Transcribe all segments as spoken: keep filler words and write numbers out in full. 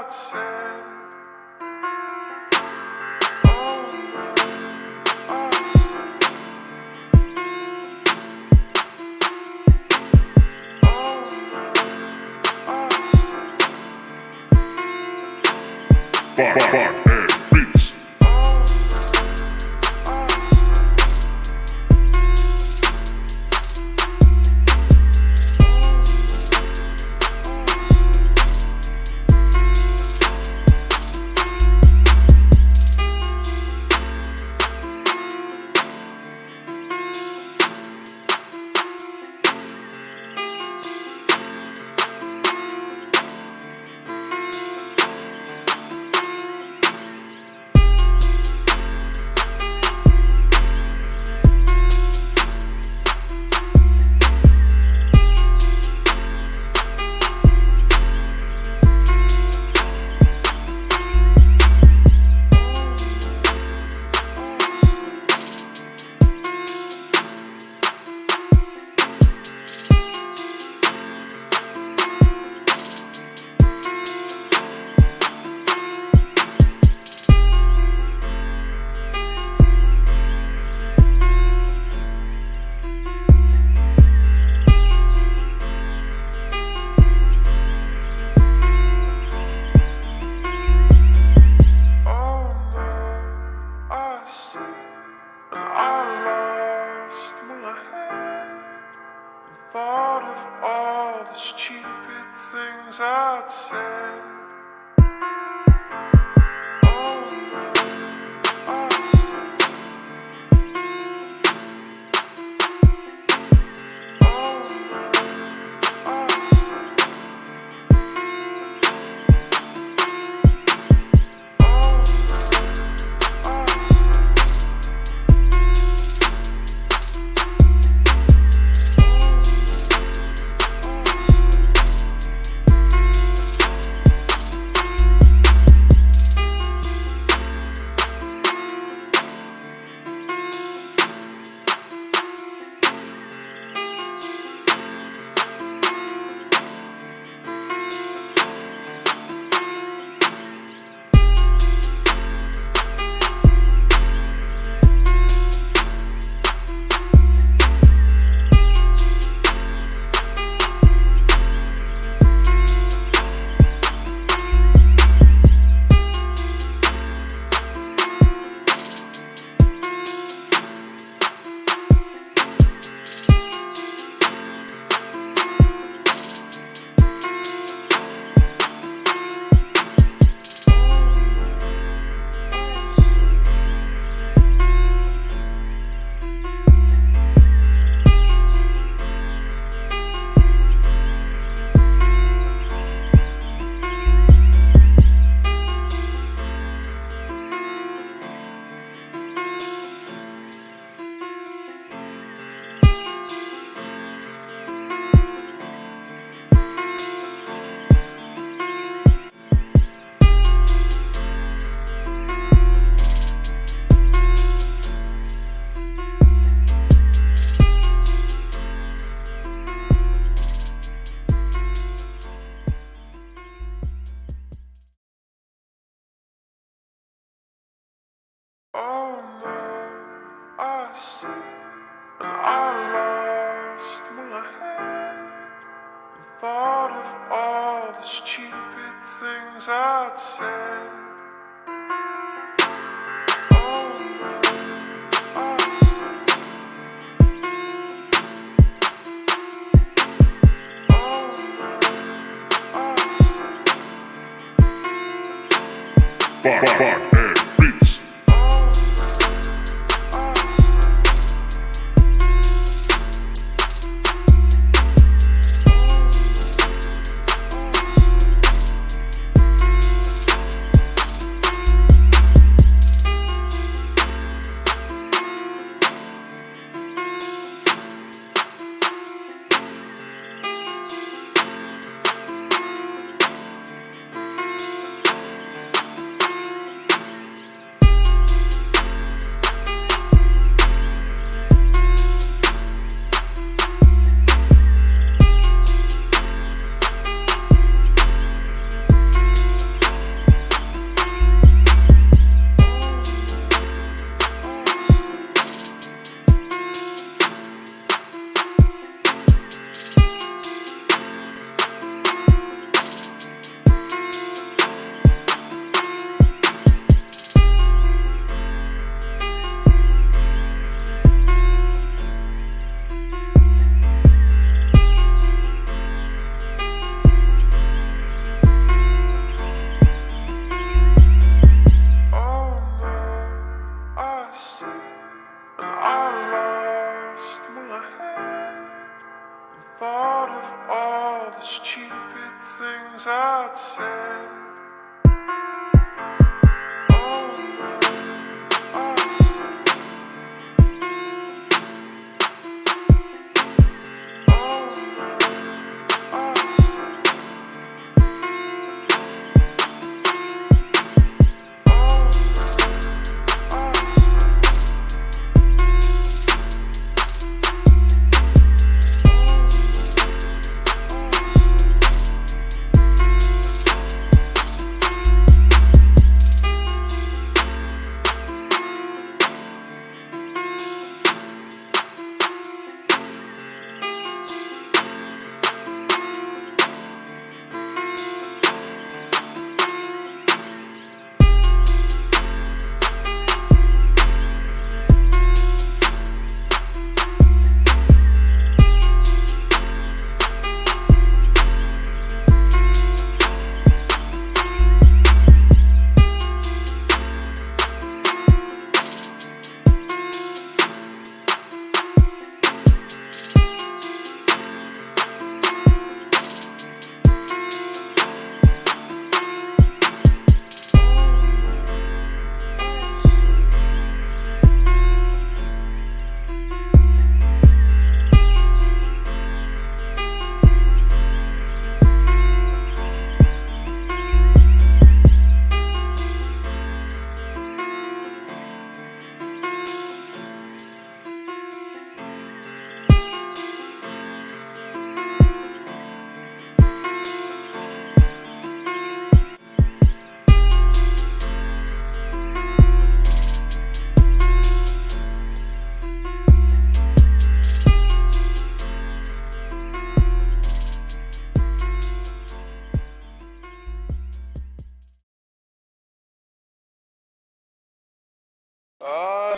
God said. Bad, bad, bad, bitch. Thought of all the stupid things I'd said. Oh no, I see, and I lost my head, and thought of all the stupid things I'd said. Bad, bad, bad.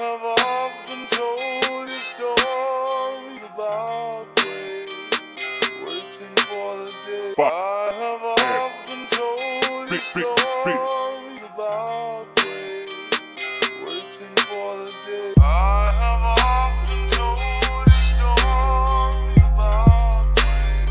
have often told you stories about days waiting for the day. I have often told you stories about days waiting for the day. I have often told you stories about days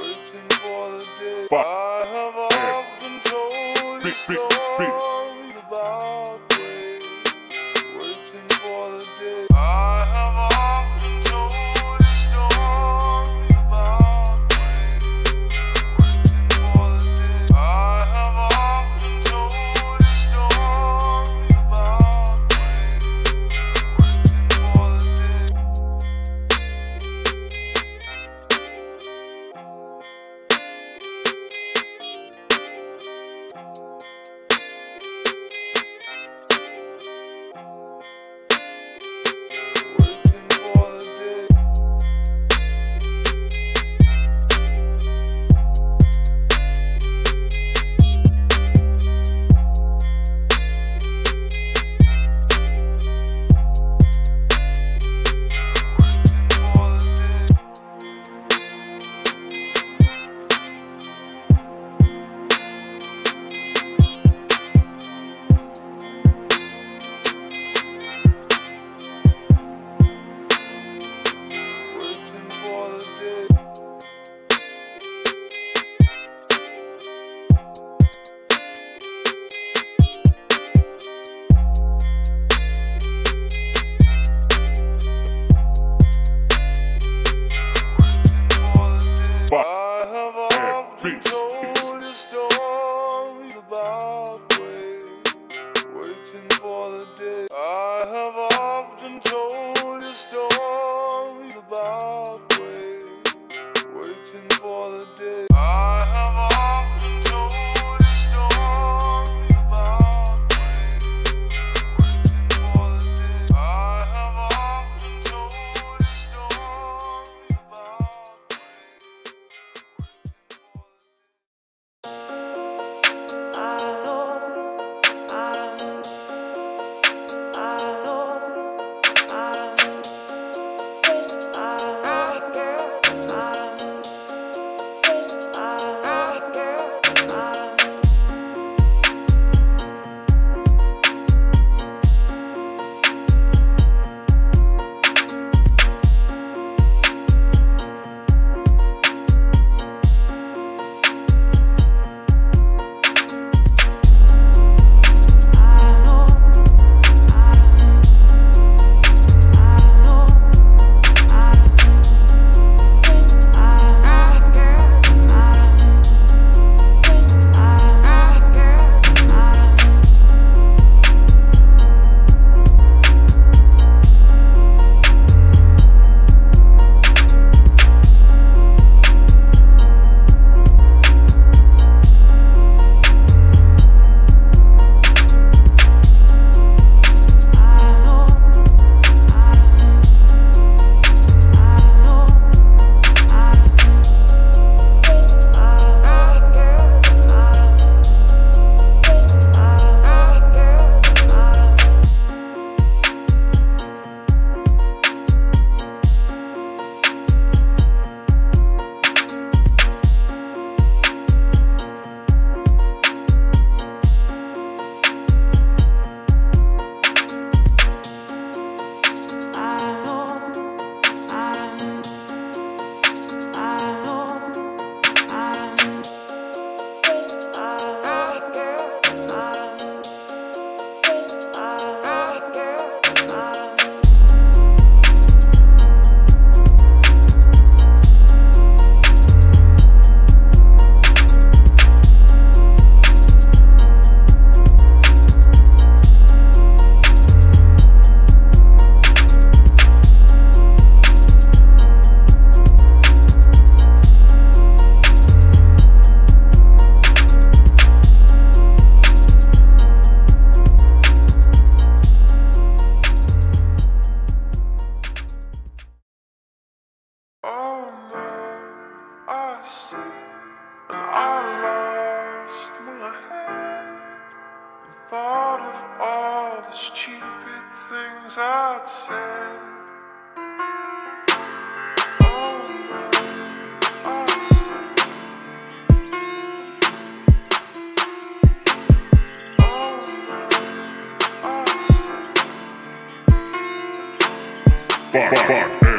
waiting for the day. I have often told you stories about I've been told a story about waiting, waiting for the day. I have often told a story about waiting, waiting for the day. I have often told a story about waiting, waiting for the day. I know, I know. Stupid things I'd said. Oh, no, I said.